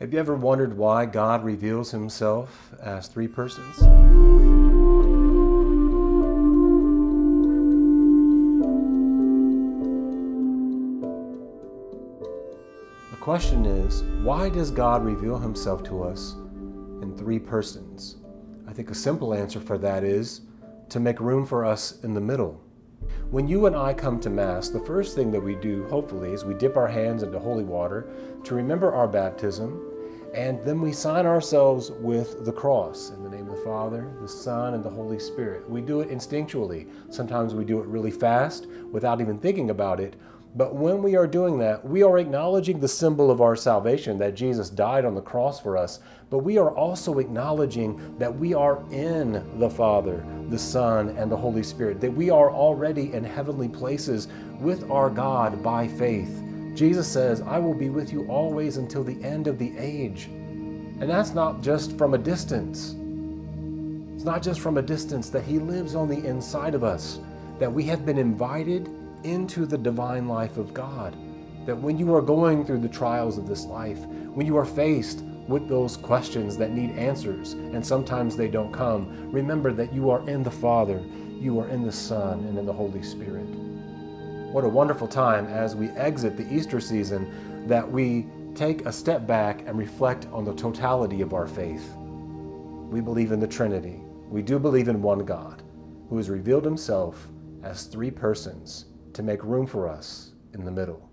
Have you ever wondered why God reveals himself as three persons? The question is, why does God reveal himself to us in three persons? I think a simple answer for that is to make room for us in the middle. When you and I come to Mass, the first thing that we do, hopefully, is we dip our hands into holy water to remember our baptism, and then we sign ourselves with the cross in the name of the Father, the Son, and the Holy Spirit. We do it instinctually. Sometimes we do it really fast without even thinking about it, but when we are doing that, we are acknowledging the symbol of our salvation, that Jesus died on the cross for us, but we are also acknowledging that we are in the Father, the Son, and the Holy Spirit, that we are already in heavenly places with our God by faith. Jesus says, "I will be with you always until the end of the age." And that's not just from a distance. It's not just from a distance, that he lives on the inside of us, that we have been invited into the divine life of God, that when you are going through the trials of this life, when you are faced with those questions that need answers, and sometimes they don't come, remember that you are in the Father, you are in the Son, and in the Holy Spirit. What a wonderful time as we exit the Easter season that we take a step back and reflect on the totality of our faith. We believe in the Trinity. We do believe in one God who has revealed himself as three persons to make room for us in the middle.